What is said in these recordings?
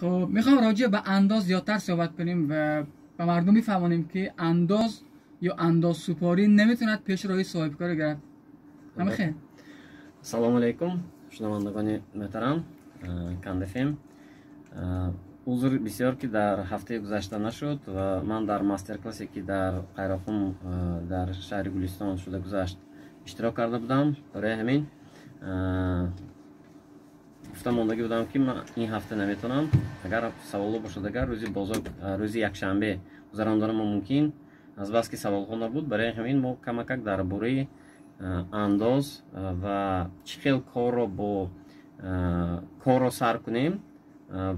خب میخوام راجع به انداز زیادتر صحبت کنیم و به مردم میفهمونیم که انداز یا انداز سپاری نمیتوند پیش روی صاحب کار گرفت. همه خیر. سلام علیکم. شنوندگان محترم کند فم. عذر بسیار که در هفته گذشته نشد و من در ماستر کلاسی که در قایراقوم در شهر گلستان شده گذشت اشتراک کرده بودم. برای همین گفتم ماندگی بودم که من این هفته نمیتونم. اگر سوالی باشه اگر روزی یکشنبه گذراندن ممکن از بس که سوال خواندن بود. برای همین ما کماکم درباره انداز و چقدر کار رو با کار رو سر کنیم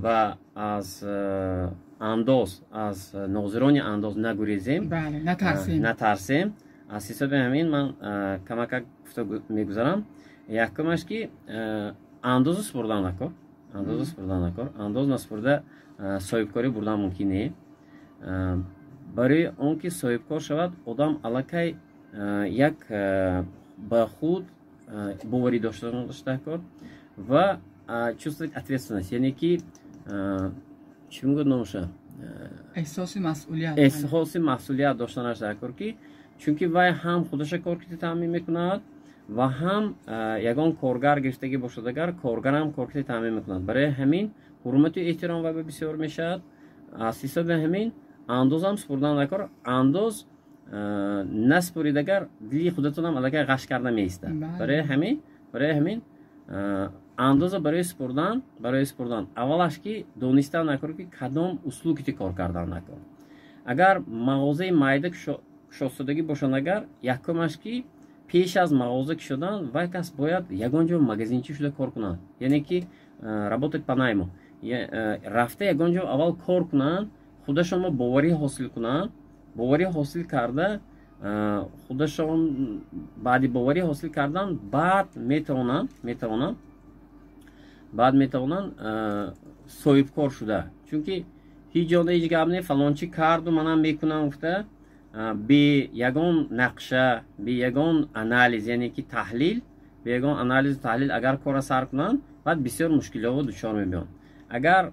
و از انداز از نوزرانی انداز نگریزیم. بله نترسیم. از حساب همین من کماکم میگذارم. یکمش که اندازو سپردن نکن. انداز نسپرده صاحبکاری بردن ممکنه. برای اون که صاحبکار شود آدم علاقه یک با خود باوری داشته کار و чувствовать ответственность. یعنی که چی میگه نمیشه احساس مسئولیت داشته کار که چونکه وای هم خودش کار که تعمین میکند و هم یگان کارگر گشتگی باشدگر کارگر هم کار که تعمین میکند. برای همین حرمت و احترام و بسیار میشد. از حساب همین انداز هم سپردن نکار. انداز نسپرید اگر دلی خودتون هم علاقه غش کرده میسته. برای همین اندازه برای سپردن اولش که دونستن نکار که کدام اسلوبی کار کردن نکار. اگر مغازه مایده شستگی باشن اگر یکمش که پیش از مغازه شدن و کس باید یگان جا مغازینچی شده کار کنن. یعنی که работать по найму رفته یگان جا اول کار کنن خودشون باوری حاصل کرده خودشون بعدی باوری حاصل کردن بعد میتونن صاحبکار شده. چونکه هیچ جا هیچ گپ نه فلانچی کارو منم میکنم گفته بی یگان نقشه بی یگان آنالیز یعنی که تحلیل بی یگان آنالیز تحلیل اگر کار سر کنن بعد بسیار مشکلات دچار میشن. اگر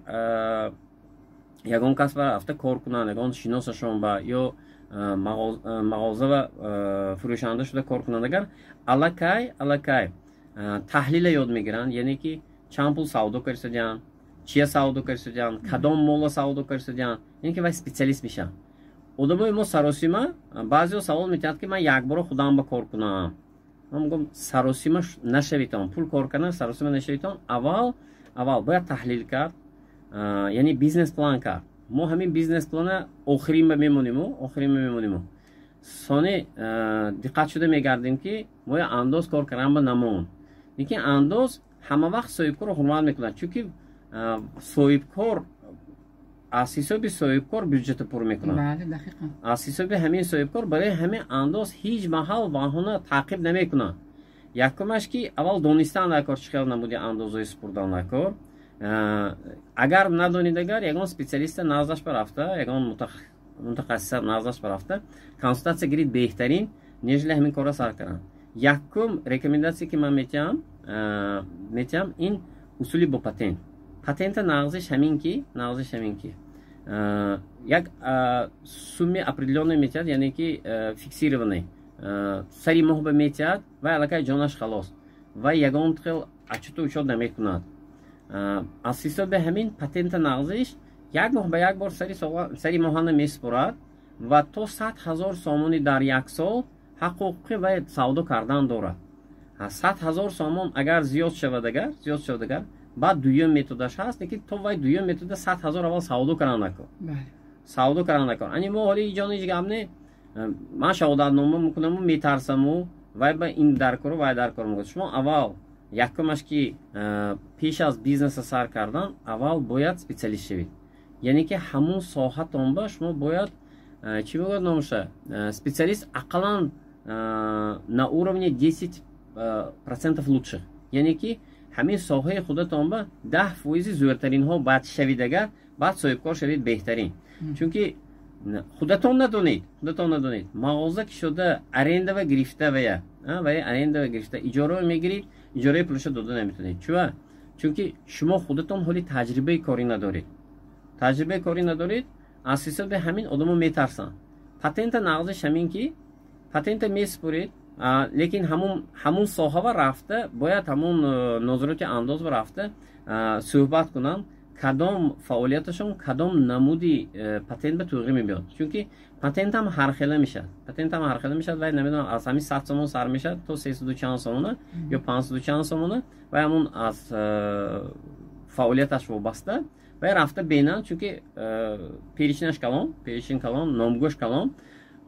یگان کس با افته کار کنن یگان شناسشون با یا مغازه و فروشنده شده کار کنن اگر علاقه تحلیل یاد میگیرن. یعنی که چند پول سودا کرسدیان چیه سودا کرسدیان کدام مولا سودا کرسدیان یعنی که وای اسپیشالیست میشن. ادمای ما سراسیما بعضی سوال میکنند که من یک بار خودم با کار کنم. من میگم سراسیما نشویتون پول کار کنن سراسیما نشویتون اول باید تحلیل کرد. یعنی بیزنس پلان کرد. ما همین بیزنس پلان آخرین میمونیم. سانی دقت شده میگردیم که ما انداز کار کردن با نمون. یکی انداز همه وقت صاحبکار رو حرمت میکنه. چونکه صاحبکار از حساب صاحبکار بودجه پر میکنه. بله دقیقاً. از حساب همین صاحبکار برای همین انداز هیچ محل بهونه تعقیب نمیکنه. یکمش که اول دونستن نکار چیکار نمودی اندازو سپردن نکار. اگر ندونید اگر یگان специалист نازش برافته یگان متخصص نازش برافته کانسلتاسیا گیرید بهترین نجله همین کارا سر کردن. یکم رکمنداسیا که من میتونم این اصولی با پاتنت نازش همین کی یک سومی определённой میتاد یعنی کی фиксированный سری محبه میتاد و علاقه جونش خلاص و یگان تخل اچتو شد نمیکنند. از حساب همین پاتنت نغزش یک بار سری ماهانه میسپرد و تا 100,000 سامونی در یک سال حقوقی و سودا کردن دارد. 100,000 سامون اگر زیاد شود اگر بعد دویم متدش هست که تو وای دویم متد 100,000 اول سودا کردن نکن. یعنی ما حالی جان هیچ گپ نه من شهادت نامه میکنم و میترسم و وای با این در کار میگم. شما اول یکمش که پیش از بیزنس سر کردن اول باید специалист شوید. یعنی که همون ساحت اون باش شما باید چی میگه نمیشه специалист اقلا на уровне 10% лучше. یعنی که همین ساحه خودتون با 10% زورترین ها بعد شوید اگر بعد صاحبکار شوید بهترین. چونکه خودتون ندونید مغازه که شده аренда و گرفته اجاره میگیرید اجاره پولش داده نمیتونید. چرا؟ چونکه شما خودتون حالی تجربه کاری ندارید. تجربه کاری ندارید، اساسا به همین آدمو میترسن. پاتنت نقضش همین که پاتنت میسپرید، لیکن همون ساحه و رفته باید همون نظرات انداز و رفته صحبت کنن کدام فعالیتشون کدام نمودی پاتنت به توقیع میاد. چونکی پاتنت هم هرخله میشه. پاتنت هم هرخله میشه و نمیدونم از همین 7 سوم سر میشه تا 340 سومونه یا 540 سومونه و همون از فعالیتش وابسته و رفته بینن چونکی پیشینش کلام، پیشین کلام، نامگوش کلام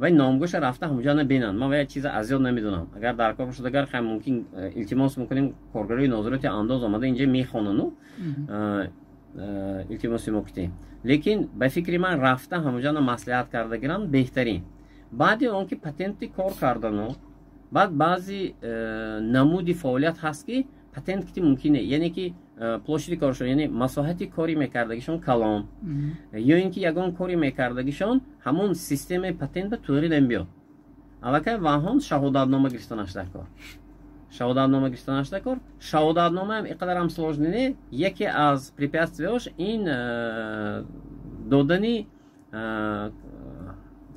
و نامگوش رفته همونجا نبینن. من و چیز از یاد نمیدونم. اگر در کار شده اگر خیلی ممکن التماس میکنیم کارگروی نظرات انداز اومده اینجا میخونن و التماس میکنیم. لیکن به فکر من رفته همونجا مصلحت کرده گیرن بهترین. بعد اون که پاتنتی کار کردن و بعد بعضی نمودی فعالیت هست که پاتنت ممکنه یعنی که پلوشی کارشون یعنی مساحتی کاری میکردگیشون کلام یا اینکه یگان کاری میکردگیشون همون سیستم پاتنت به توری نمیاد. البته واهم شهادتنامه گرفتنش دکار. شهادتنامه گرفتنش دکار. شهادتنامه هم اینقدر هم سخت نیست. یکی از پریپیاتیاش این دادنی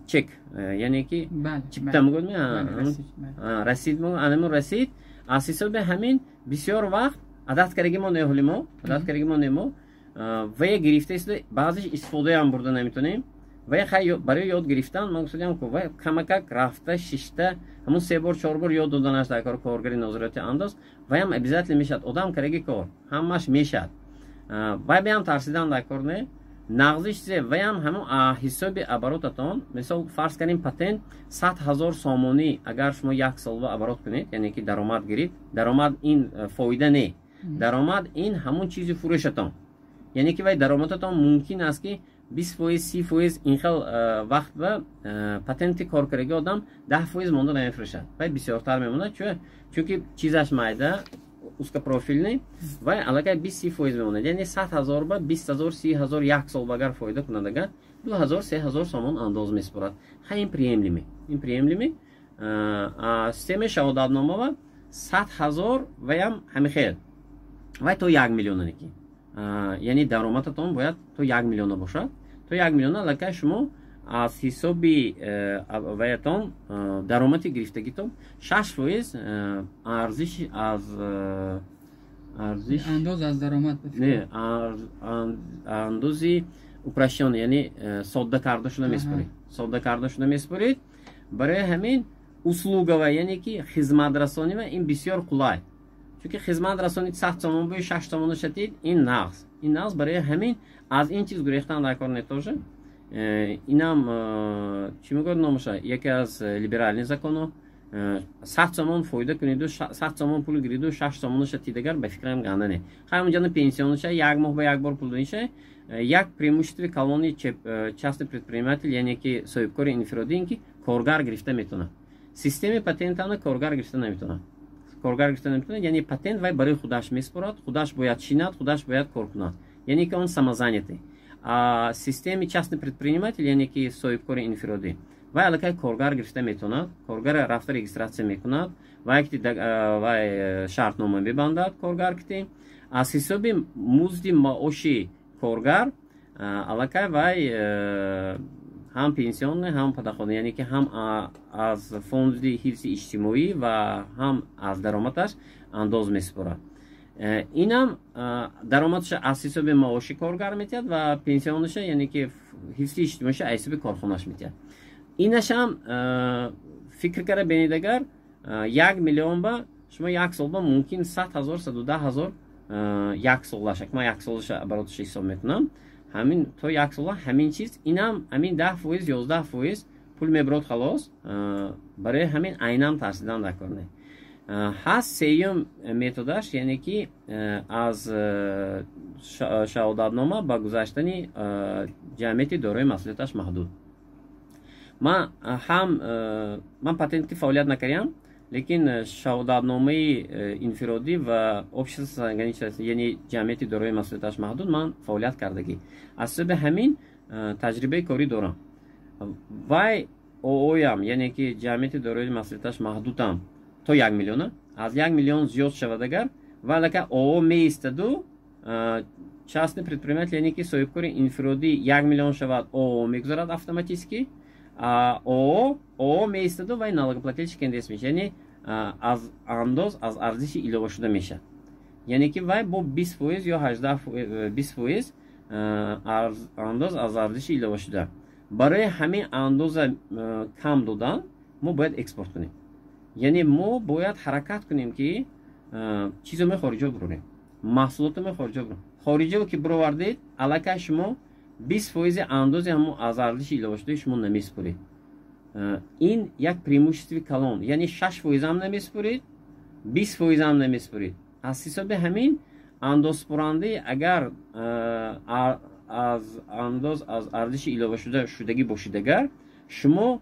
چک یعنی که چیکت میگن رسید میگن آنمون رسید. اساساً به همین بسیار وقت عادت کردیم و نهولیم و یه گریفته است بعضیش استفاده هم برده نمیتونیم و یه خیلی برای یاد گرفتن مقصودیم که و کمکک رفته شیشته همون سه بار چهار بار یاد دادنش در کار کارگری نظارت انداز و هم ابزاری میشد آدم کارگی کار همش میشد و بیام ترسیدن در کار نه نقضش زه و هم همون حساب ابراتتان مثلا فرض کنیم پاتنت 100,000 سامانی اگر شما یک سال و ابرات کنید یعنی که درآمد گیرید درآمد این فایده نه درآمد این همون چیزی فروشتان یعنی که وای درآمدتان ممکن است که 20% 30% این خل وقت و پاتنتی کارگری آدم 10% مونده نمیفروشد و بسیارتر میمونه چون چیزش مایده узко профильный و علاقه 20% میمونه یعنی 100,000 به 20,000 30,000 یک سال اگر فایده کنند 2,000 3,000 سومان انداز میسپارد. خیلی приемлемый این приемлемый سیستم شهادتنامه و 100,000 و هم همین خیلی و تو 1 میلیون نیکی یعنی درآمدتون باید تو 1 میلیون باشد تو 1 میلیون علاقه شما از حسابی ویتون درآمدی گرفتگیتون 6% ارزش از اندوز از درآمد نه اندوزی اوپراسیون یعنی سودا کرده شده میسپرید برای همین услуга یعنی که خدمت رسانی و این بسیار قلای چون که خدمت رسانی 7 تومان به 6 تومان شدید این نقض برای همین از این چیز گرفتن در کار نتوشه اینم چی میگن نمیشه یکی از لیبرالی زکنو 7 تومان فایده کنید و 7 تومان پول گیرید و 6 تومانش دیگر به فکرم گنده نه همونجا پنسیونش یک ماه به یک بار پول دینشه یک преимущество колонии частный предприниматель یعنی که صاحبکار انفرادی که کارگر گرفته میتونه سیستم پاتنتانه کارگر گرفته نمیتونه یعنی پاتنت وای برای خودش میسپارد خودش باید شیند خودش باید کار کنه یعنی که اون самозанятый а системе частный предприниматель یعنی که صاحبکار انفرادی و علاقه کارگر گرفته میتونه کارگر رفته رجیستراسیون میکنه و یک و شرطنامه میبندد کارگر که از حساب مزد معاشی کارگر علاقه وای هم پنسیون هم پداخوانه یعنی که هم از فوند حفظ اجتماعی و هم از درآمدش انداز میسپارد اینم درآمدش از حساب معاشی کارگر میتید و پنسیونش یعنی که حفظ اجتماعیش از حساب کارخونهش میتید اینش هم فکر کرده بینید اگر 1 میلیون با شما یک سال با ممکن 100,000 110,000 یک سالش من یک سالش براتش حساب میکنم همین تو یک سال همین چیز اینم همین 10% 11% پول میبرد خلاص برای همین اینم ترسیدن در کار نه هست سیوم متدش یعنی که از شهادتنامه با گذاشتن جمعیت دارای مسئولیتش محدود من پاتنتی فعالیت نکردم لیکن شهادتنامه انفرادی و общество یعنی جمعیت دارای مسئولیتش محدود من فعالیت کردگی از به همین تجربه کاری دارم وای اویم یعنی که جمعیت دارای مسئولیتش محدودم تو 1 میلیون از 1 میلیون زیاد شود اگر و لکه او میستد و Частный предприниматель некий Союбкори инфроди 1 миллион шават ООО мигзорат автоматически, а ООО мейстаду вай налогоплательщики индес мишени аз андоз аз ардиши или вошуда мишат. Яники вай бо 20% ё 18% андоз аз ардиши или вошуда. برای همین اندوز کم دادن ما باید اکسپورت کنیم. یعنی ما باید حرکت کنیم که چیزو ما خارجه برونیم. محصولات ما خارجه برونیم. خارجه رو که بروردید علاقه شما 20% اندوز همون از ارزش ایلاوشده شما نمیسپورید. این یک پریموشتوی کلان. یعنی 6% هم نمیسپورید. 20% هم نمیسپورید. از حساب همین اندوز سپورنده اگر از انداز از ارزش ایلاوه شدگی باشیدگر شما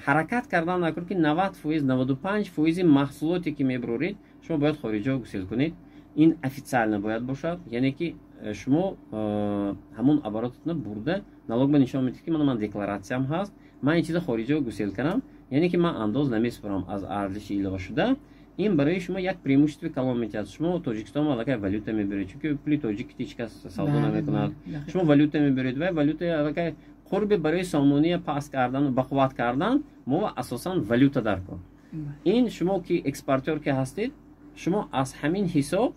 حرکت کردن نکنید که 90% 95% محصولاتی که میبرورید شما باید خارجی ها گسیل کنید. این افیسیال نباید باشد. یعنی که شما همون عباراتتون برده налог به نشان میدید که من دکلاراتسیام هست، من این چیز خارجی ها گسیل کنم، یعنی که من انداز نمیسپرم از ارزش ایلاوه شده. این برای شما یک پریموشتوی کلان میتید. شما تاجیکستان علاقه ولیوتا میبرید، چون که پلی تاجیک تیچکا سودا نمیکنند. شما ولیوتا میبرید و ولیوتا علاقه قرب برای سامونی پاس کردن و بقوات کردن ما اساسا ولیوتا در کن. این شما که اکسپورتور که هستید شما از همین حساب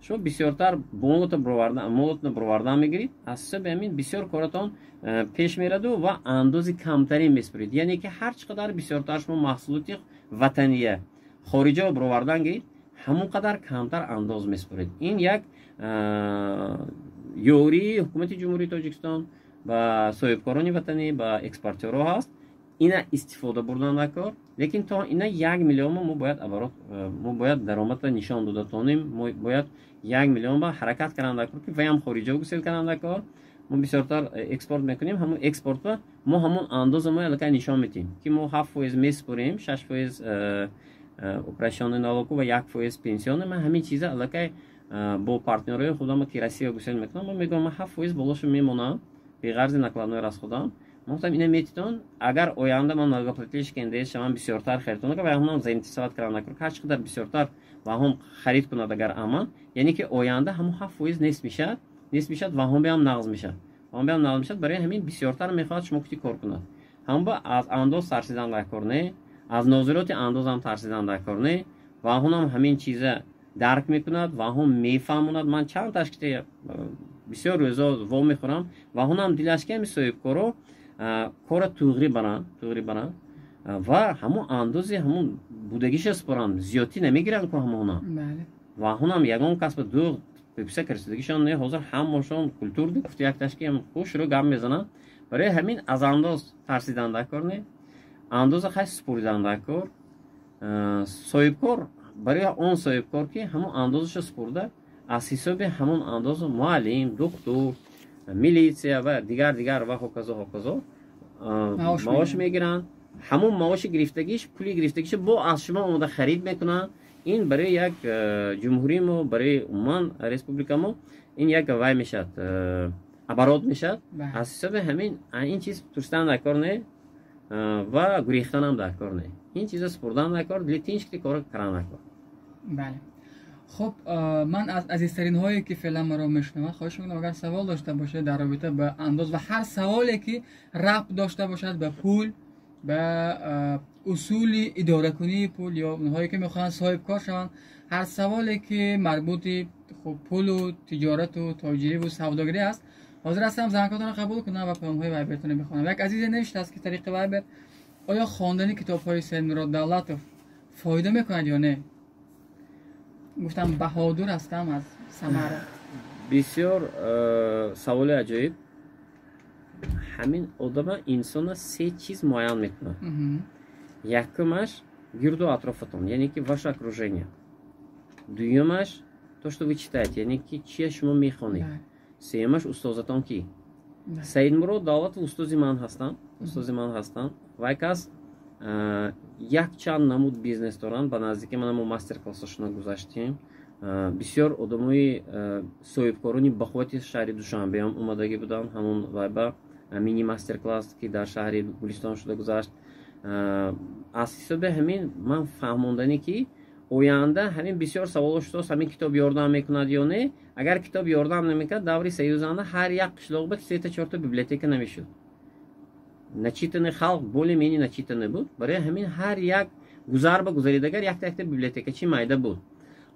شما بسیارتر بولتون بروردن مولتون بروردن میگیرید. از حساب همین بسیار کارتون پیش میرد و اندازی کمتری میسپرید. یعنی که هر چقدر بسیارتر شما محصولاتی وطنیه خارجی ها بروردن گید همون قدر کمتر انداز میسپرید. این یک یوری حکومت جمهوری تاجیکستان با صاحبکارانی وطنی با اکسپورتورها هست. اینا استفاده بردن نکار، لیکن تا اینا 1 میلیون ما باید عبارات ما باید درآمد نشان داده تونیم. ما باید 1 میلیون با حرکت کننده کار که ویم خارجی ها گسیل کننده کار ما بسیارتر اکسپورت میکنیم. همون اکسپورت و ما همون انداز ما الکه نشان میدیم که ما 7% میسپریم، 6% اپریشنی налогу و 1% پенسیون. من همین چیزا علاقه با پارتنرهای خودم که روسیه گسیل میکنم، من میگم من 7% بالاش میمونم به غرض نقلانوی расходам. مثلا اینا میتون اگر آینده من налогоплательщики индес من بسیارتر خریدونه که همون заинтересовать کردن که هر چقدر بسیارتر و هم خرید کنند اگر اما یعنی که آینده همون 7% نصف میشد و هم به هم نقض میشد. برای همین بسیارتر میخواد شما کتی کار کنند. هم با از انداز ترسیدن در کار نه، از نظرات انداز هم ترسیدن در کار نه و هم همین چیزه درک میکند و هم میفهموند. من چند تشکیل بسیار روزا وا میخورم و هم دیلش که میسویب کارو کار توغری برن و همون اندازی همون بودگیش سپران زیادی نمیگیرن که همونا و هم یگان کسب دو پیپسه کرسیدگیشان نه حاضر همشون کلتور دی گفت یک تشکیل هم خوش رو گم میزنن. برای همین از انداز ترسیدن در کار نه، انداز خاص سپوریدن در کار. صاحبکار برای اون صاحبکار که همون اندازش سپورده از حساب همون انداز معلم، دکتر، میلیسیا و دیگر و هکزا معاش میگیرن. همون معاش گرفتگیش پولی گرفتگیش با از شما اومده خرید میکنن. این برای یک جمهوری ما برای عمان رسپوبلیکا ما این یک وای میشد عبارات میشد. از حساب همین این چیز ترسیدن در کار نه و گریختن هم در کار نه. این چیزا سپردن در کار لیتینشکتی کار کردن در کار. بله خب من از عزیزترین هایی که فعلا ما رو میشنوند خواهش میکنم اگر سوال داشته باشه در رابطه به انداز و هر سوالی که ربط داشته باشد به پول، به اصول اداره کنی پول یا اونهایی که میخوان صاحب کار شوند، هر سوالی که مربوط خب پول و تجارت و تاجری و سوداگری است حاضر هستم زحمتتون رو قبول کنم و پیام های وایبرتون رو بخونم. یک عزیز نوشته است که طریق وایبر آیا خواندن کتاب‌های سرمراد دولتوف فایده میکند یا نه؟ گفتم بهادر هستم از سمره. بسیار سوال عجیب. همین آدم انسان سه چیز معین میکنه. یکمش گرد و اطرافتون یعنی که وаше окружение. دویمش то что вы читаете یعنی که چی شما میخونید. سیمش استادتون کی؟ سیدمراد دولتوف استاد من هستم. وایکاس یک چند نمود بیزنس دارن به نزدیک من همون ماستر کلاسشون گذاشتیم. بسیار ادمای صاحبکارانی بخواتی شهر دوشنبه هم اومدگی بودن. همون وایبا مینی ماستر کلاس که در شهر گلستان شده گذاشت. از حساب همین من فهموندنی که Uyanda həmin bisiyorsa oluştursa həmin kitab yordam eknadiyonu. Əgər kitab yordam nemikad davri seyuzanda hər yaklaşılığı bək seytə çörtü biblioteka nəmişil. Nəçitini xalq boli meni nəçitini bu. Bərə həmin hər yak guzar bə guzarıdəgər yaktəkdə biblioteka çi mayda bu.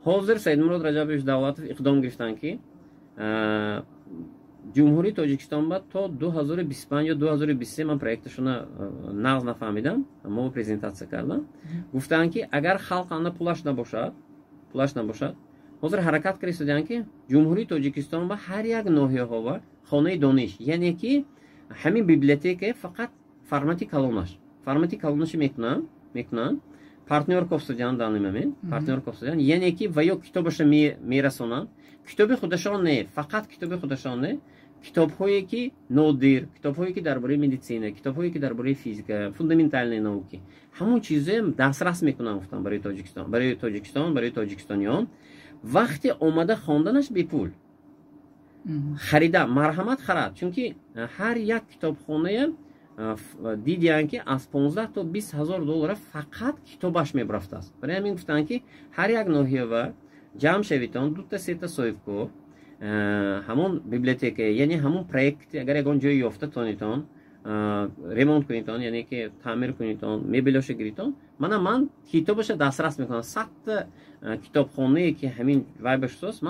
Hozir Said Murod Rajaboviç Davlatov iqdam giriftan ki Cumhuri Tojikistan ba to 2025 ya 2023 من پروژه شونا ناز نفهمیدم، اما با پریزنتاسیون کردم. گفتن که اگر خلق آنها پولش نباشد، حاضر حرکت کردیم که جمهوری تاجیکستان با هر یک ناحیه ها خانه دانش، یعنی که همین بیبلیتیک فقط فرماتی کالونش میکنن. پارتنر کفسدیان دانیم همین، پارتنر کفسدیان یعنی که ویو کتابش میرسونن. کتاب خودشان نه، فقط کتاب خودشان نه. کتاب‌هایی که نادر، کتاب‌هایی که درباره مدیسینه، کتاب‌هایی که درباره فیزیک، فوندامنتال نوکی، همون چیزه دسترس میکنن گفتم برای تاجیکستانیان. وقتی اومده خواندنش بی پول خریده، مرحمت خرد، چونکی هر یک کتابخونه دیدن که از 15 تا 20 هزار دلار فقط کتابش می‌برفته است. برای همین گفتن که هر یک ناحیه و جمع شویتان دو تا سه تا سویفکو همون بیبلیتیکه، یعنی همون پروژه اگر یکون جایی یافته تونیتون ریمونت کنیتون، یعنی که تعمیر کنیتون میبلوشه گریتون. من کتابش دسترس میکنم. 100 کتابخونه که همین وایبش سوس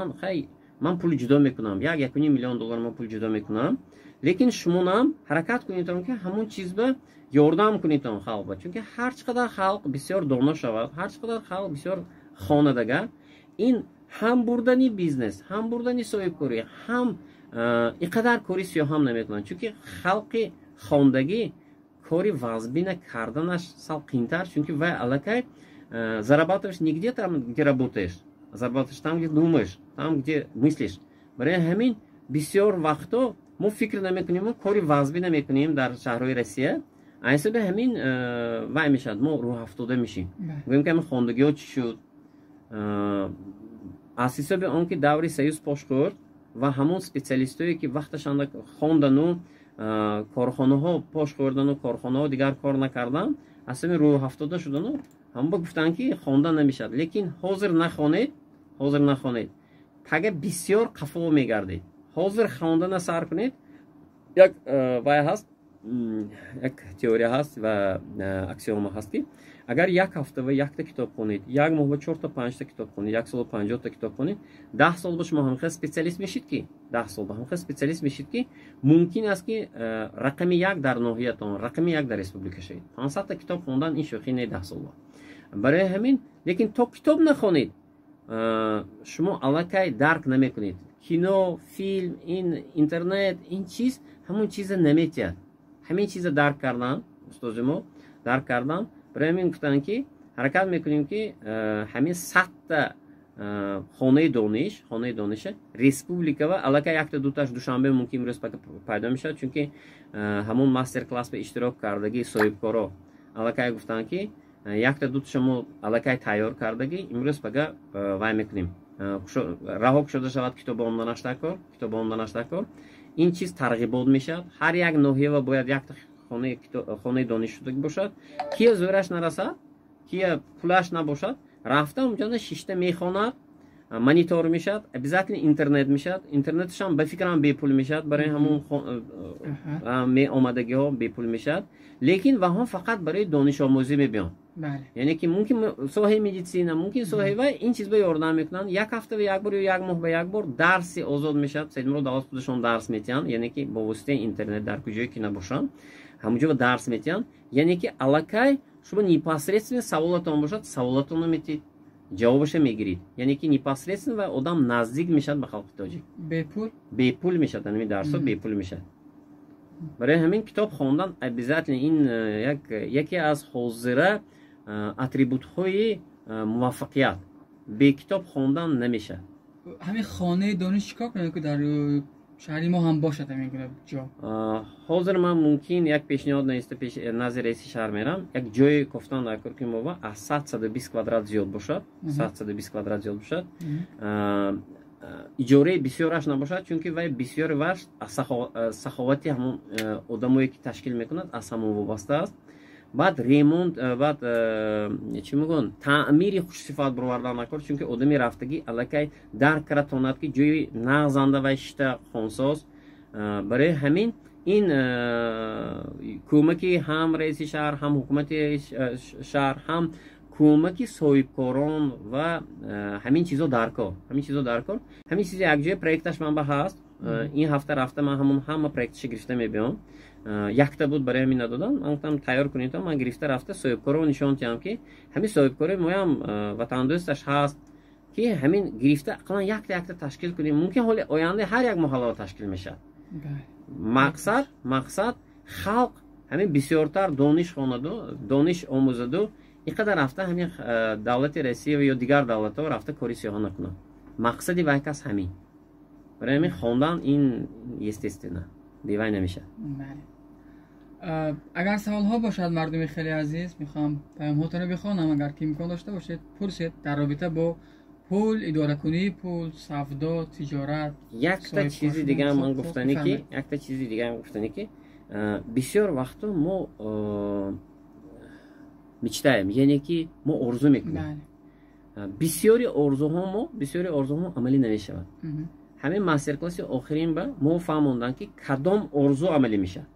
من پول جدا میکنم، 1.5 میلیون دلار من پول جدا میکنم، لیکن شمونم حرکت کنیتون که همون چیز به یاردم کنیتون خلق با، چون که هر چقدر خلق بسیار دانا شود، هر چقدر خلق بسیار خواندگار، این هم بردنی بیزنس، هم بردنی صاحب کاری، هم اینقدر کاری سیاهم نمیکنن، چون که خلق خواندگی کاری وازبینه کردنش سال قینتر، چون که وای علاقه зарабатываешь не где там, где работаешь, а зарабатываешь там, где думаешь, там, где мыслишь. برای همین بسیار وقتا ما فکر نمیکنیم و کاری وازبینه میکنیم در شهرهای روسیه. اینسا به همین وای میشد، ما روح افتاده میشیم، بگیم که همین خواندگی ها چی شد. اساسا به اون که دوری سیوز پاش خورد و همون سپسیالیستایی که وقتشان خواندن و کارخانه ها پاش خوردن و کارخانه ها دیگر کار نکردن، اصلا روح افتاده شدن و همون گفتن که خواندن نمیشد. لیکن حاضر نخونید تگه بسیار قفو میگردید، حاضر خواندن سر کنید. یک وای هست، یک تئوری هست و اکسیوم هست که اگر یک هفته و یک تا کتاب خونید، یک ماه و 4 تا 5 تا کتاب خونید، یک سال و 50 تا کتاب خونید، 10 سال باش مهمخه سپسیالیست میشید که 10 سال مهمخه سپسیالیست میشید که ممکن است که رقم 1 در ناحیه‌تان، رقم 1 در رپوبلیکا شید. 500 تا کتاب خوندن این شوخی نه، 10 سال. برای همین لیکن تو کتاب نخونید شما علاقه درک نمیکنید. کینو، فیلم، این اینترنت، این چیز همون چیز نمیتید. همین چیز درک کردن استادمو درک کردن. برای همین گفتن که حرکت میکنیم که همین 100 تا خانه دانش رسپوبلیکا و علاقه یک تا دو تاش دوشنبه ممکن امروز پیدا میشد، چون که همون ماستر کلاس به اشتراک کردگی صاحبکارا علاقه گفتن که یک تا دو تاشمو علاقه تیار کردگی امروز پگا وای میکنیم. رها شده شود کتاب آمدن اشتکار. این چیز ترغیبات میشد. هر یک ناحیه و باید یک تا خانه دانش شده باشد. کیا زورش نرسد، کیا پولش نباشد، رفته اونجا شیشته میخواند، مانیتور میشد، обязательно اینترنت میشد. اینترنتش هم به فکرم بی پول میشد، برای همون می آمادگی ها بی پول میشد. لیکن و هم فقط برای دانش آموزی میبیان، یعنی که ممکن سوهی مدیسینا، ممکن سوهی و این چیز به یاردم میکنن. یک هفته و یک بار یا یک ماه و یک بار درسی آزاد میشد. سید مراد آغاز خودشون درس میتیان، یعنی که با واسطه اینترنت در کجایی که نباشن همونجا درس میتیان، یعنی که علاقه شما непосредственно سوالاتون باشد، سوالاتونو میتید، جوابش میگیرید، یعنی که непосредственно و آدم نزدیک میشد به خلق تاجیک. بی پول میشد، یعنی درسو بی پول میشد. برای همین کتاب خواندن обязательно این یکی از حوزه اتریبوت های موفقیت. به کتاب خواندن نمیشه. همین خانه دانش چیکار کنه که در شهری ما هم باشد؟ همین جا حاضر من ممکن یک پیشنهاد نیست، پیش نظر رئیس شهر میرم یک جای گفتن در کرکیمووا از 120 کвадрат زیاد باشد، 120 کвадрат زیاد باشد. اجاره بسیارش نباشد، چون که وای بسیار وقت سخاوتی همون آدمایی که تشکیل میکنند از همون وابسته است. بعد ریموند بعد چی میگن تعمیری خوش صفات بروردن نکرد چونکه ادمی رفتگی الکی در کراتونات که جوی نغزنده وشته خونساز برای همین این کمکی هم رئیس شهر هم حکومت شهر هم کمکی صاحبکاران و همین چیزو درکار همین چیزی یک جای پروژهش من به هست این هفته رفته من همون همه پروژهش گرفته میبینم یکتا بود برای همین ندادم من گفتم تیار کنید من گرفته رفته صاحبکارو نشون دادم که همین صاحبکار مویم وطن دوستش هست که همین گرفته اقلا یکتا تشکیل کنیم ممکن حال آینده هر یک محله تشکیل میشه مقصد خلق همین بسیارتر دانش خواند دانش آموزد اینقدر رفته همین دولت روسیه و یا دیگر دولت‌ها رفته کاری سیاه نکنه مقصدی وای کس همین برای همین خواندن این естественно دیوای نمیشه بله اگر سوال ها باشد مردم خیلی عزیز میخوام پیام هاتون رو بخونم اگر که امکان داشته باشید پرسید در رابطه با پول اداره کنی پول سودا تجارت یک تا چیزی دیگه هم گفتنی که بسیار وقتا ما می‌چتایم یعنی که ما آرزو میکنیم بسیاری آرزوها عملی نمیشه همه ماستر کلاس آخرین با ما فهموندن که کدام آرزو عملی میشه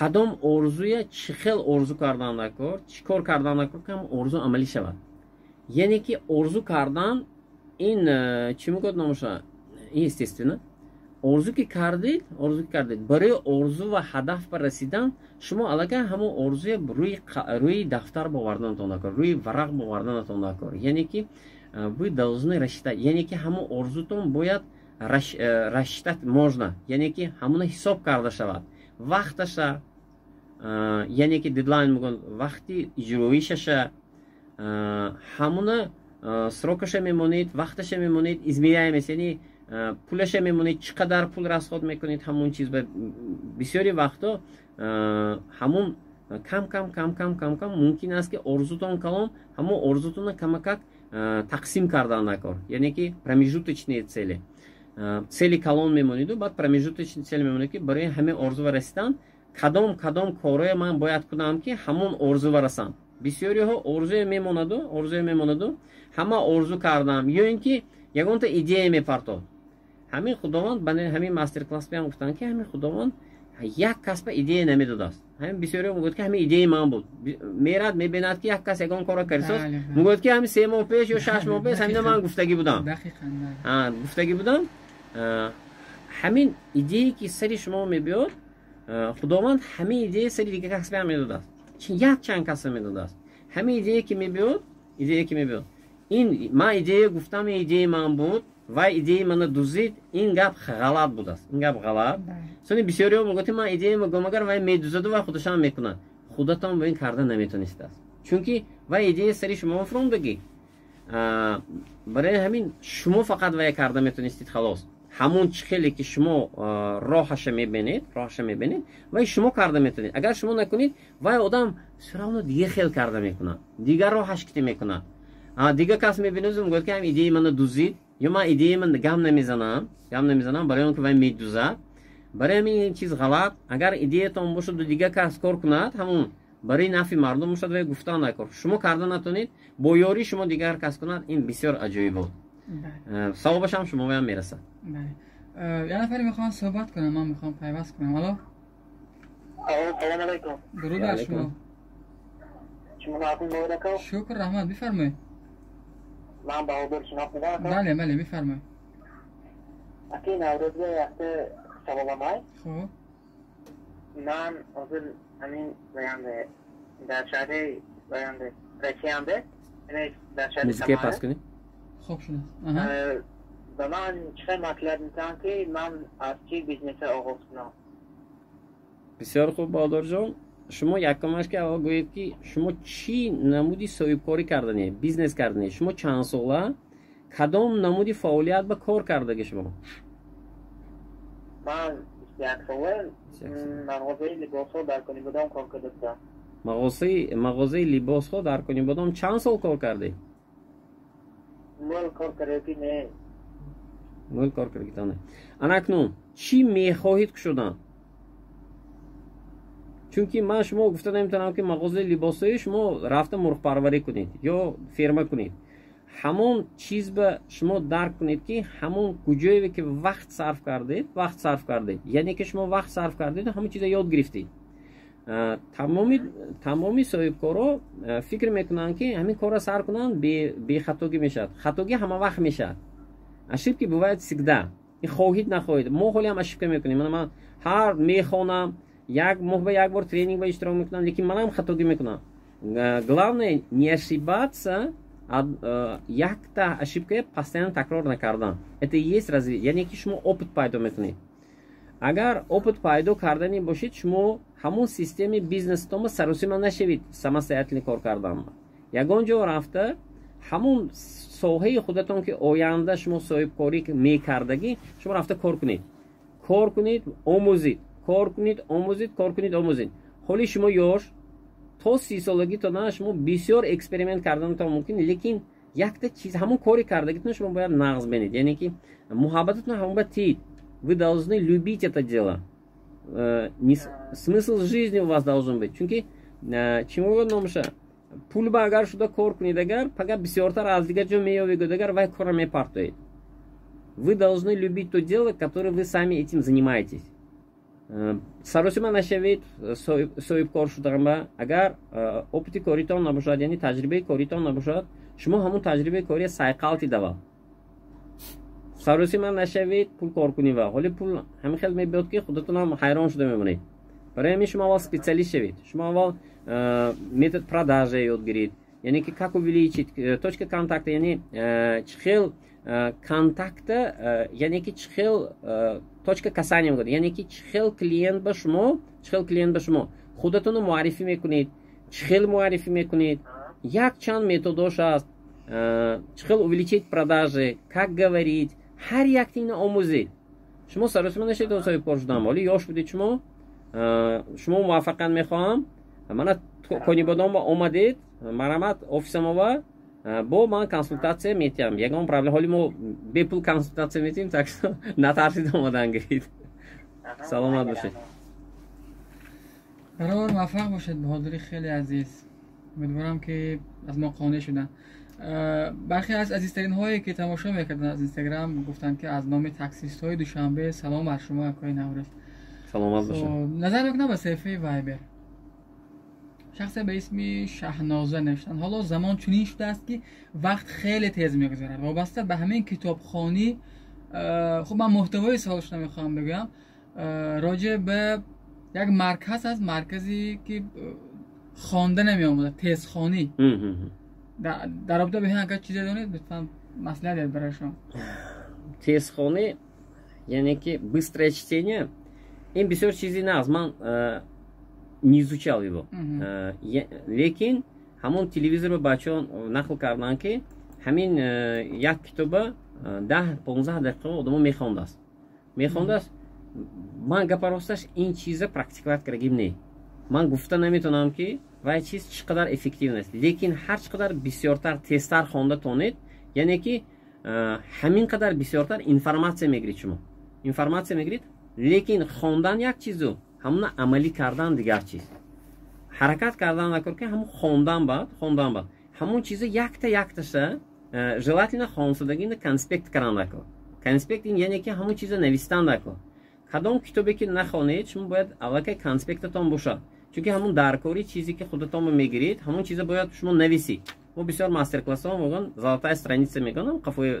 کدام آرزوی چخل آرزو کردن نکرد چیکار کردن نکرد که آرزو عملی شود یعنی که آرزو کردن این چی میگه نمیشه این استثنا آرزو که کردید برای آرزو و هدف پر رسیدن شما علاقه همون آرزوی روی دفتر باوردنتون نکن روی ورق باوردنتون نکن یعنی که вы должны рассчитать یعنی که همون آرزوتون باید рассчитать можно یعنی که همون حساب کرده شود وقتش یعنی که دیدلاین میگن وقتی اجرایشش همون срокش میمونید وقتش میمونید измеряемость یعنی پولش میمونید چقدر پول رسخوت میکنید همون چیز بسیاری وقتا همون کم ممکن است که آرزوتون کلام همون آرزوتون کمکک تقسیم کردن نکار یعنی که промежуточные цели цели کلام میمونید و بعد промежуточные цели میمونید که برای همه آرزو رسیدن کدام کارای من باید کنم که همون آرزو برسم بسیاری ها آرزو میموند همه آرزو کردم یا اینکه یگون تا ایده میپرتو همین خداوند بنده همین ماستر کلاس بیان گفتن که همین خداوند یک کس به ایده نمیداد است همین بسیاری میگفت که همین ایده من بود میراد میبیند که یک کس یگون کارو کرسوس میگفت که همین 3 ماه پیش یا 6 ماه پیش همین من گفتگی بودم همین ایده که سری شما میبیاد خداوند همین ایده سری دیگه کس بیان میداد است چند کس میداد است همین ایده که میبیاد این ما ایده گفتم ایده من بود و ایده منو دوزید این گپ غلط بود است این گپ غلط چون بسیاری میگوت من ایده ما گمگر و میدوزد و خودش هم میکنه خودتون این کارو نمیتونید است چونکی و ایده سری شما فروندگی برای همین شما فقط و کارو میتونید خلاص همون چخلی که شما راهش میبینید و شما کارو میتونید اگر شما نکنید و آدم سراغ دیگه خیل کارو میکنه دیگه راهش کتی میکنه دیگه کس میبینید میگه که هم ایده منو دوزید یا من ایده من گم نمیزنم برای اونکه وای میدوزد برای من این چیز غلط اگر ایده تون باشه دیگه کس کار کند همون برای نفع مردم میشد و گفتن نکرد شما کردن نتونید با یاری شما دیگر کس کند این بسیار عجیب بود ثوابش هم شما وای میرسد بله یه نفری میخوام صحبت کنم من میخوام پیوست کنم الو سلام علیکم درود بر شما شکر رحمت بفرمایید من با اول شناخت می‌کنم. بله می‌فرمایید. اکی نوروز یافته سبب مای. خب. من اول همین بیانده در شهری بیانده رکیانده یعنی در شهری سماره. موسیقی پس کنید. خب شده. و من چه مطلب می‌کنم که من از چی بیزنس آغاز کنم. بسیار خوب بهادر جان. شما یکمش که آقا گوید که شما چی نمودی صاحبکاری کردنی بیزنس کردنی شما چند ساله کدام نمودی فعالیت با کار کردگی شما من 21 ساله مغازه لباس ها در کنی بودم کار کردم مغازه لباس ها در کنی بودم چند سال کار کردی مول کار کردی تانه انکنون چی میخواهید که شدن چونکی من شما گفتم نمیتونم که مغازه لباسایی شما رفتم مرغ پروری کنید یا فیرما کنید. همون چیز به شما درک کنید که همون کجایی که وقت صرف کردید وقت صرف کردید، یعنی که شما وقت صرف کردید همه چیز یاد گرفتید. تمامی صاحبکارا فکر میکنن که همین کارا سر کنن بی خطاگی میشد. خطاگی همه وقت میشد. اشتباه که بوید سیگده این خواهید نخواهید. ما خیلی هم اشتباه میکنیم. من هر میخوانم یک محبه یک بار ترینینگ با اشتراک میکنم، لیکن من هم خطاگی میکنم. главное не ошибаться. Як-то ошибка постоянно تکرار نکردن. Это и есть развитие. یعنی که شما опыт пайда میکنید. اگر опыт пайда کردنی باشید شما همون سیستم بیزنس تام سراسیما نشوید самостоятельно کار کردن. یگان جا رفته همون ساحه خودتون که آینده شما صاحبکاری میکردگی شما رفته کار کنید. کار کنید آموزید. کار کنید آموزید. کار کنید آموزید. حالی شما یوش تا 30 سالگیتون شما بسیار اکسپریمنت کردنتون ممکنه، لیکن یک چیز همون کاری کردگیتون شما باید نغز بنید. یعنی که محبتتون همون باید تید. Вы должны любить это дело. Смысл жизни у вас должен быть. Çünki чему вы номша? Пул ба агар шуда кор кунид агар, пага бисёрта разлига жо меёвегод агар вай кора мепартоид. Вы должны любить то дело, которое вы сами этим занимаетесь. Саросима нашавид соибкор шудаганба агар опити коритон набушад, яъни таҷрибаи коритон набушад, шумо ҳамун таҷрибаи кори сайқалти дава. سروسی من نشوید پول کار کنی و حالی پول همین خیلی میبیاد که خودتون هم حیران شده میمونید. برای همین شما اول специалист شوید. شما اول метод продажи یاد گیرید. یعنی که как увеличить точка контакта، یعنی چخیل контакта، یعنی که چخیل точка касания میگوید. یعنی که چخیل کلینت به شما خودتون رو معرفی میکنید. چخیل معرفی میکنید. یک چند методش هست. چخیل увеличить продажи، как говорить. هر یک تین آموزید. شما سراسیما نشید و صاحب کار شدم. ولی یاش بودید شما موفقیت میخوام. من کنی بودم و آمدید. مرامت آفیسم و با من کنسولتاسیه میتیم. یکم پرابلم حالی ما به پول کنسولتاسیه میتیم. تا که نترسید آمدن گرید. سلامت باشید. برادر موفق باشید بهادری خیلی عزیز. امیدوارم که از ما قانع شدن. برخی از عزیزترین هایی که تماشا میکردن از اینستاگرام گفتند که از نام تاکسیست های دوشنبه سلام بر شما اکای نورس. سلامت باشید. نظر بکنم به صفحه وایبر. شخص به اسم شهنازه نوشتن حالا زمان چنین شده است که وقت خیلی تیز میگذرد. وابسته به همین کتابخوانی خب من محتوای سوالش نمیخوام بگم. راجع به یک مرکز از مرکزی که خوانده نمیآمد تیزخوانی. در رابطه به هنگاه چیزی دونید بتونم مسئله دارید برای شما. تیزخوانی یعنی که быстрое чтение. این بسیار چیزی نه از من نیزوچال его. لیکن همون تلویزیون به بچه نقل کردن که همین یک کتاب 10-15 دقیقه آدمو میخوندست. من گپاراستش این چیزه پرکتیکات کردیم نه. من گفته نمیتونم که وای چیز چقدر افکتیو نیست، لیکن هر چقدر بسیارتر تستر خونده تونید، یعنی که همین قدر بسیارتر انفرماتسیا میگیرید، لیکن خوندن یک چیزو همون عملی کردن دیگر چیز. حرکت کردن نکر که همون خوندن بعد همون چیزو یکتا желательно خوندگی конспект کردن نکر. конспект یعنی که همون چیزو نوشتن نکر. کدام کتابی که نخونید شما باید اول конспектتون بوشد. چونکه همون درکاری چیزی که خودتون میگیرید همون چیزا باید شما نویسید. ما بسیار ماستر کلاس ها میگن زلاتای страница میگن قفوی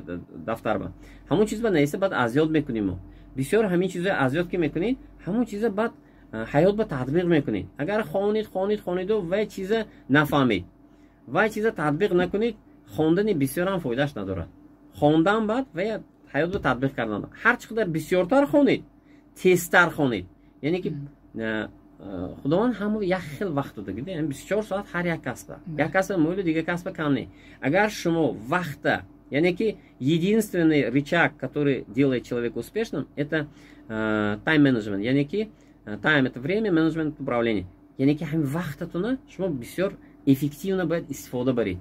دفتر با همون چیز با نویسه بعد از یاد میکنیم. بسیار همین چیزا از یاد که میکنید همون چیزا بعد حیات با تطبیق میکنید. اگر خوانید و وای چیزا نفهمید وای چیزا تطبیق نکنید خواندن بسیار هم فایدهش ندارد. خواندن بعد و حیات با تطبیق کردن هر چقدر بسیارتر خوانید تستر خوانید، یعنی که خداوند همون یک خیلی وقت دیگه یعنی 24 ساعت هر یک کسب یک کسب مولی دیگه کسب کم نه. اگر شما وقت یعنی که единственный рычаг который делает человека успешным это time management، یعنی که time это время management управление، یعنی که هم وقتتون شما بسیار эффективно باید استفاده برید.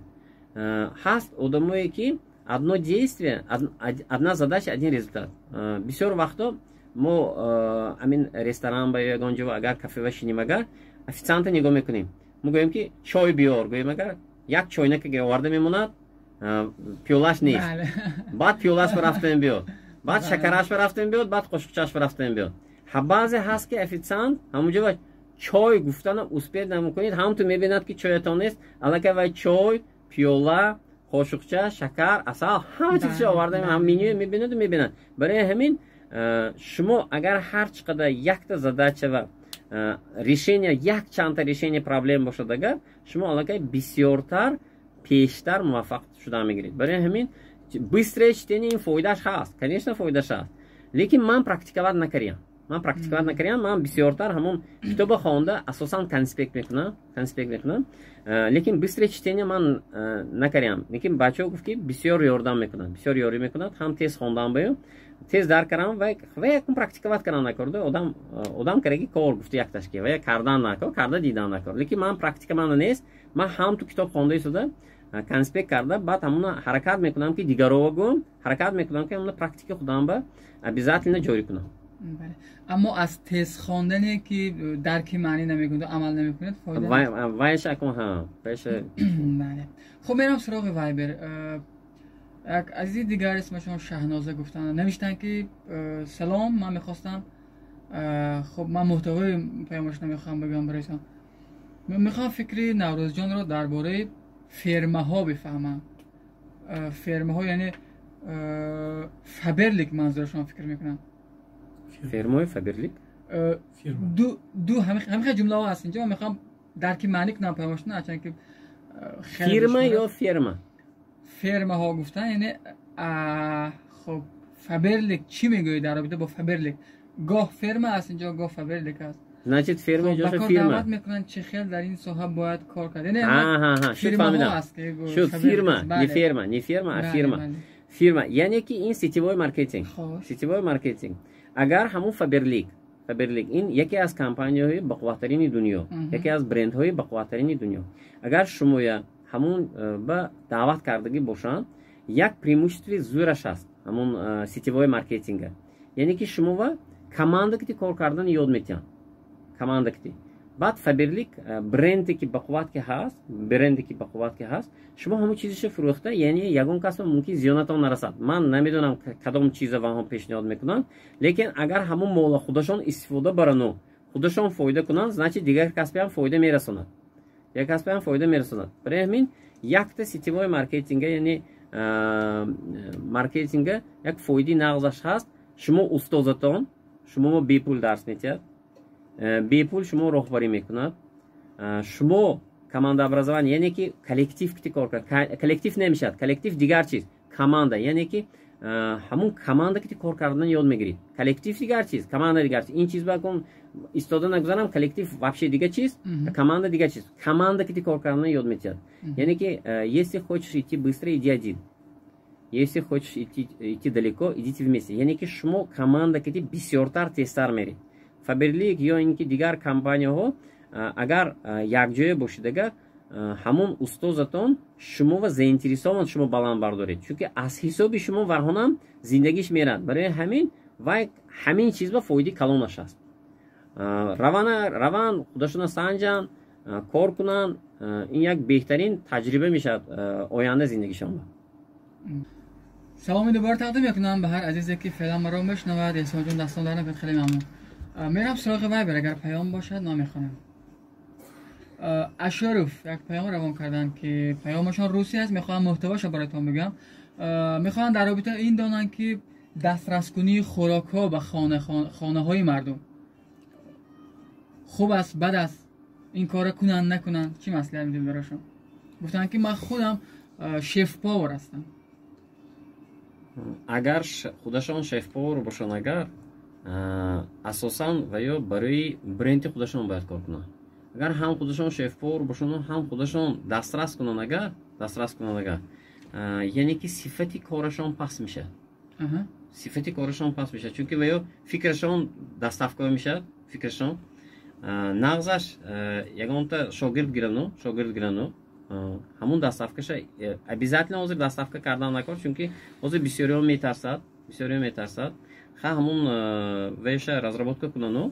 هست آدمایی که одно действие одна задача один результат. بسیار وقتا ما امین رستوران باید گنجو اگر کافه و شینی مگر افیسانت نگاه میکنیم میگویم که چای بیار گوییم اگر یک چای نکه آورده میموند پیولاش نیست بعد پیولاش برفتن بیاد بعد شکراش برفتن بیاد بعد خشکچاش برفتن بیاد بعضی هست که افیسانت همونجا چای گفتن اسپید نمیکنید هم تو میبیند که چایتان نیست علاوه بر چای پیولا خوشکچا شکر عسل همه چیزی آورده هم منیو میبیند و میبینند برای همین شما اگر هر چقدر یک تا задача و решение یک چند تا решение проблем باشد اگر شما علاقه بسیارتر پیشتر موفق شده میگیرید برای همین быстрое чтение این فایده‌اش هست конечно فایده‌اش هست لیکن من практиковать نکردم من практиковать نکردم من بسیارتر همون کتاب خوانده اساساً конспект میکنم لیکن быстрое чтение من نکردم لیکن بچه‌ها گفت که بسیار یاردم میکنه بسیار یاری میکنه هم تیز خواندن باید تیز در کردم و یکم پرکتیکات کردن نکرده آدم کرده که کار گفته یک تشکیه و یک کردن نکرد کرده دیدن نکرد لیکن من پرکتیک من نیست من هم تو کتاب خونده ایستاده کنسپکت کرده بعد همون حرکت میکنم که دیگرو بگم حرکت میکنم که همون پرکتیک خودم با обязательно جوری کنم اما از تیز خواندنی که درکی معنی نمیکنه عمل نمیکنه فایده وایش اکم ها پیش خب میرم سراغ وایبر از این دیگر اسمشون شهنازه گفتن نوشتن که سلام من میخواستم خب من محتوای پیامش نمیخوام بگم برایشان میخوام فکری نوروز جان را درباره فرمه ها بفهمم فرمه ها یعنی فبرلیک منظورشان فکر میکنم فرمه های فبرلیک دو همه جمله ها هست اینجا میخوام درکی معنی کنم پیامش نه چون که فرمه یا فرمه فرمه ها گفتن یعنی خب فبرلیک چی میگویی در رابطه با فبرلیک گاه فرمه است اینجا گاه فبرلیک است значит فرمه جاش فرمه دعوت میکنن چه خیلی در این صحبت باید کار کرد یعنی فهمیدم شو فرمه نه فرمه فرمه یعنی که این سیتیوی مارکتینگ سیتیوی مارکتینگ اگر همون فبرلیک این یکی از کمپانی‌های بقواترین دنیا یکی از برندهای بقواترین دنیا اگر شما همون با دعوت کردگی باشند یک преимущество زورش است همون سیتیوی مارکتینگ یعنی که شما و کمانده که کار کردن یاد میتین کمانده که بعد فبرلیک برندی که بقوات که هست برندی که بقوات که هست شما همون چیزش فروخته یعنی یگون کس ممکن زیانتان نرسد من نمیدونم کدام چیزا وها پیشنهاد میکنن لیکن اگر همون مولا خودشون استفاده برن خودشون فایده کنن значит دیگر کسی هم فایده میرسونه یک کس به هم فایده میرسوند برای همین یک تا سیتیوی مارکتینگ یعنی مارکتینگ یک فایده نغزش هست شما استادتان شما بی پول درس میتید بی پول شما راهبری میکنند شما کماندا образование یعنی که کلکتیو کتی کار کرد کلکتیو نمیشد کلکتیو دیگر چیز کماندا یعنی که همون کماندا کتی کار کردن یاد میگیرید کلکتیو دیگر چیز کماندا دیگر چیز این چیز بکن استادا نگذارم کلکتیو вообще دیگه چیز команда دیگه چیز команда که کار کردن یاد میگیرد یعنی که если хочешь идти быстро иди один если хочешь идти далеко идите вместе یعنی که شما команда که بسیارتر تیزتر میرید فبرلیک یا اینکه دیگر کمپانی‌ها اگر یکجای باشید اگر همون استادتون شما و заинтересован شما بالان بردارید چون که از حساب شما ورهانم زندگیش میرن برای همین و همین چیز با فایده کلونش است روان خودشون سنجان کار کنن این یک بهترین تجربه میشد آینده زندگیشان سلامی دوباره تقدیم میکنم به هر عزیزی که فعلا مرا میشنود احسان جون دستان دارم بهت خیلی ممنون میرم سراغ وایبر اگر پیام باشد نمیخونم اشرف یک پیام روان کردن که پیامشان روسی است میخوام محتواش رو براتون بگم میخوان در رابطه این دانن که دسترس کنی خوراک ها به خانه های مردم خوب است بد است این کارا کنن نکنن چی مسئله میدید براشون گفتن که من خودم شف پاور هستم اگر خودشان شف پاور باشن اگر اساسا و یا برای برند خودشان باید کار کنن اگر هم خودشان شف پاور باشن هم خودشان دسترس کنن اگر یعنی که صفتی کارشان پس میشه صفتی کارشان پس میشه چون که و یا فکرشان دستافکار میشه فکرشان نغزش یگان تا شاگرد گیرانو همون دستافکش обязательно حاضر دستافک کردن نکرد چون که حاضر بسیاری میترسد همون ویش разработка کنن و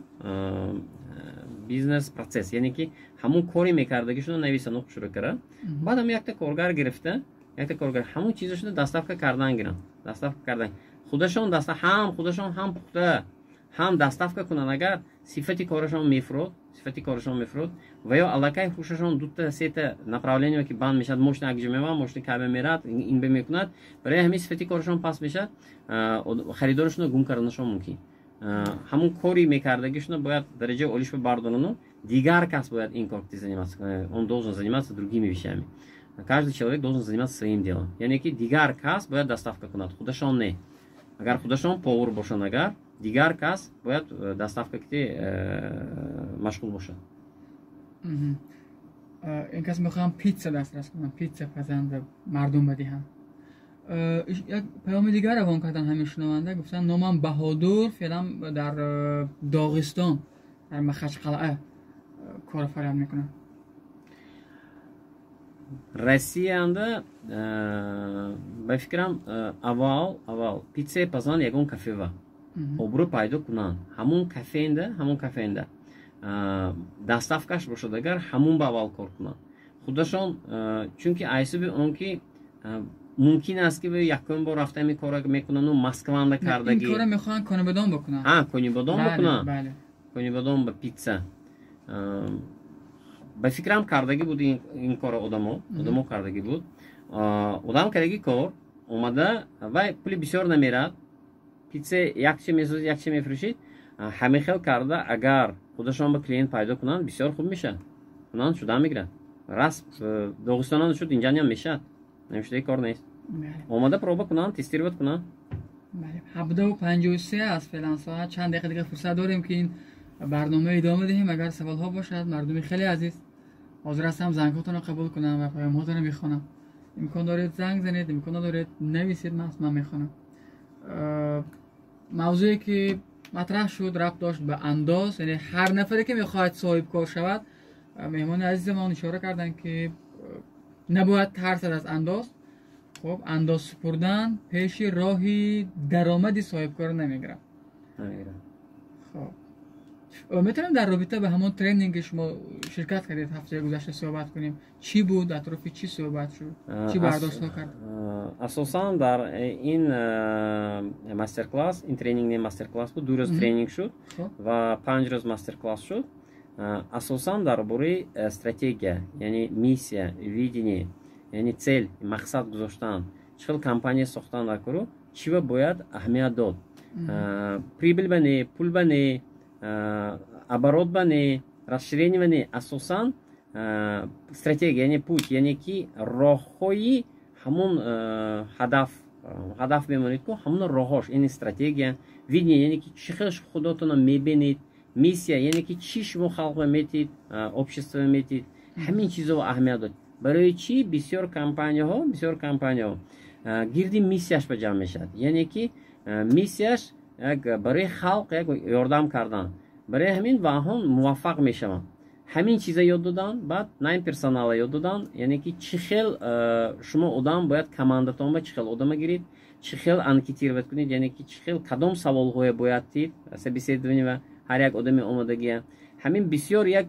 بیزنس پروسس یعنی که همون کاری میکرده که شون نویسنده شروع کرده بعدم یک تا کارگر گرفته یک تا کارگر همون چیزشون دستافک کردن گرن دستافک کردن خودشون دست هم خودشون هم پخته هم دستافک کنن اگر صفتی کارشون میفروت صفتی کارشون میفروت و یا علاقه خوششون دو تا سه تا направления که بان میشد مشن اگجمه و مشن کبه میرد این به میکند برای همین صفتی کارشون پاس میشد خریدارشون رو گم کردنشون ممکن همون کاری میکردگیشون باید درجه اولیش به باردونن دیگر کس باید این کار заниматься он должен заниматься другими вещами каждый человек должен заниматься своим делом یعنی که دیگر کس باید доставка کنند خودشون نه اگر خودشون پاور باشن اگر دیگر کس باید доставка کتی مشغول باشن این کس میخوام پیتزا دسترس کنم پیتزا پزند مردم بدهم یک پیام دیگر روان کردن همین شنونده گفتن نامم بهادور فعلا در داغستان در مخش قلعه کار فعال میکنم Россияда به فکرم اول پیتزای پزند یکون کافه و обру пайдо кунанд. Ҳамун кафеинда дастафкаш бошад агар ҳамун ба аввал кор кунанд. Худашон чунки айсуби он ки мумкин аст ки якум бор рафта ин кора мекунану Москвада кардаги ин кора мехоҳанд конибадон бикунанд. Ҳа, конибадон бикунанд. Бале. Конибадон ба пицца. Ба фикрам кардаги буд ин кора одамо кардаги буд. Одам кардаги кор омада вай пули бисёр намерад. پیتزا یک چی می‌سوزد یک چی می‌فروشید همه خیل کرده اگر خودشان با کلینت پیدا کنند بسیار خوب میشن کنند شدن میگرند راست دوغستانان شد اینجا هم میشن نمیشده کار نیست اومده پروبا کنند تستیروت کنند 7:53 از فعلا ساعت چند دقیقه دیگه فرصت داریم که این برنامه ادامه دهیم اگر سوال ها باشد مردم خیلی عزیز حاضر هستم زنگ هاتون رو قبول کنم و پیام هاتون رو میخونم امکان دارید زنگ زنید امکان دارید نویسید من میخونم موضوعی که مطرح شد ربط داشت به انداز یعنی هر نفری که میخواهد صاحب کار شود مهمان عزیز ما اشاره کردن که نباید ترس از انداز خب انداز سپردن پیش راهی درآمدی صاحب کار نمیگیرد خب میتونیم در رابطه به همون ترینینگ شما شرکت کردید هفته گذشته صحبت کنیم چی بود اطراف چی صحبت شد چی برداشت ها کرد اساساً در این ماستر کلاس این ترینینگ نه ماستر کلاس بود دو روز ترینینگ شد و پنج روز ماستر کلاس شد اساساً درباره استراتژی یعنی میسیا ویدینی یعنی цель مقصد گذاشتن چطور کمپانی ساختن را کرو چی باید اهمیت داد پریبل بنی پول بنی оборот بنی расширение بنی اساساً استراتژی یعنی پوت یعنی کی راه‌های همون هدف میمونید که همون راهاش این استراتژی ویدیو یعنی که چی خودش خودتون میبینید میسیا یعنی که چی شما خلق میتید общество میتید همین چیزا اهمیت داد برای چی بسیار کمپانی ها گردی میسیاش به جمع میشد یعنی که میسیاش برای خلق یک یاردم کردن برای همین واهون موفق میشم همین چیزا یاد دادن بعد نیم پرسنال یاد دادن یعنی که چی خیل شما آدم باید کماندتون با چی خیل آدم گیرید چی خیل انکیتیروت کنید یعنی که چی خیل کدام سوال های باید تید سبیسیدونی و هر یک آدمی آمادگیه همین بسیار یک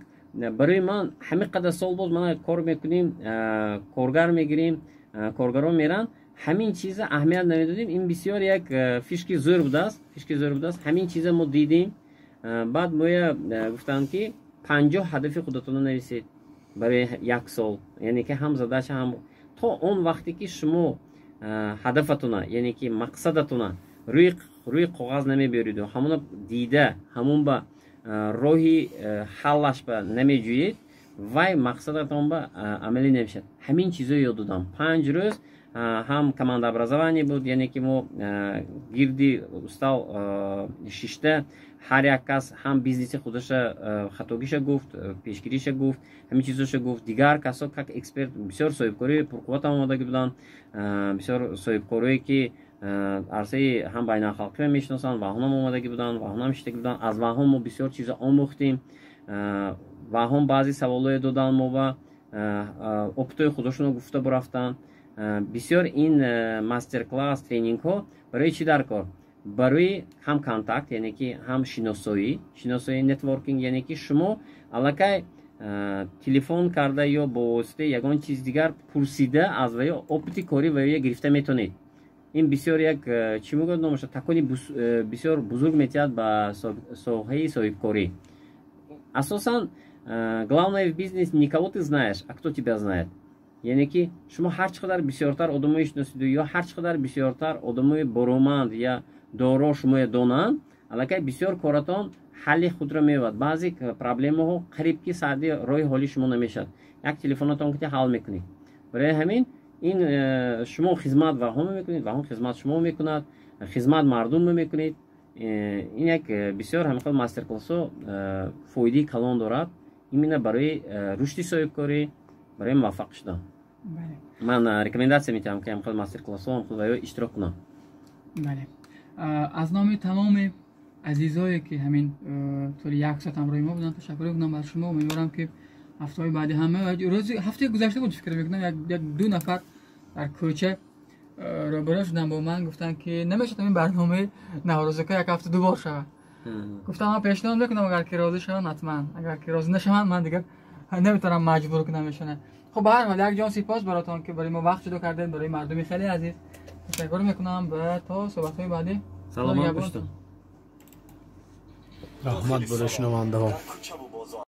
برای من همین قدر سال بود من کار میکنیم کارگر میگیریم کارگران میرن همین چیزا اهمیت نمیدادیم این بسیار یک فیشکی زور بود است همین چیزا ما دیدیم بعد ما گفتن که 50 هدف خودتون نویسید برای یک سال یعنی که هم زداش هم تا اون وقتی که شما هدفتون یعنی که مقصدتون روی کاغذ نمیبرید و همون دیده همون با روحی حلش با نمیجویید وای مقصدتون با عملی نمیشه همین چیزو یاد دادم 5 روز هم команда образования بود یعنی که ما گردی استاد 6 تا هر یک کس هم بیزنسی خودش خطاگیشو گفت پیشگیریشو گفت همین چیزاشو گفت دیگر کسا как эксперт بسیار صاحبکاری پرقوت آمادگی بودن بسیار صاحبکاری که عرصه هم بین‌الخلقی میشناسن و هم آمادگی بودن و هم شتگی بودن از و هم ما بسیار چیزا آموختیم و هم بعضی سوالای دادن ما و اپتای خودشونو گفته برفتن بسیار این ماستر کلاس ترینینگ ها برای چی در کار برای هم کانتاکت یعنی که هم شناسایی نتورکینگ یعنی که شما علاقه تلفن کرده یا با واسطه یگان چیز دیگر پرسیده از وی اپتی کاری وی گرفته میتونید. این بسیار یک چی میگن نمیشه تکونی بسیار بزرگ میتید با سوهی صاحب کاری. اساسا главное в бизнесе не кого ты знаешь, а кто тебя знает. یعنی که شما هر چقدر بسیارتر آدمو میشناسید یا هر چقدر بسیارتر آدمو برومند یا دورو شما دونان، علاقه بسیار کارتون حل خود را می‌یابد. بعضی پرابلم‌ها قریب که ساده روی حل شما نمی‌شود. یک تلفنتون که حل می‌کنید. برای همین این شما خدمت و هم می‌کنید و هم خدمت شما می‌کند. خدمت مردم می‌کنید. این یک بسیار همچون ماستر کلاسو فایده کلان دارد. ایمینه برای رشدی صاحب کاری برای موفق شدن. من رکمنداسیون می‌دهم که همچون ماستر کلاسو هم خود ویو اشتراک کنم. بله. از نام تمام عزیزایی که همین طوری یک ساعت همراه ما بودن تشکر می‌کنم بر شما. امیدوارم که هفته بعدی همه روز هفته گذشته بود فکر می‌کنم یک دو نفر در کوچه روبرو شدن با من گفتن که نمی‌شد این برنامه نوروزکا یک هفته دوبار شود. گفتم من پیشنهاد می‌کنم اگر که راضی شدن حتما، اگر که راضی نشوند من دیگه نمی‌تونم مجبور کنم ایشون. خب به هر حال یک جان سپاس براتون که برای ما وقت جدا کردین، برای مردم خیلی عزیز تشکر می‌کنم. به تا صحبت‌های بعدی سلام علیکم. رحمت برای شنونده‌ها.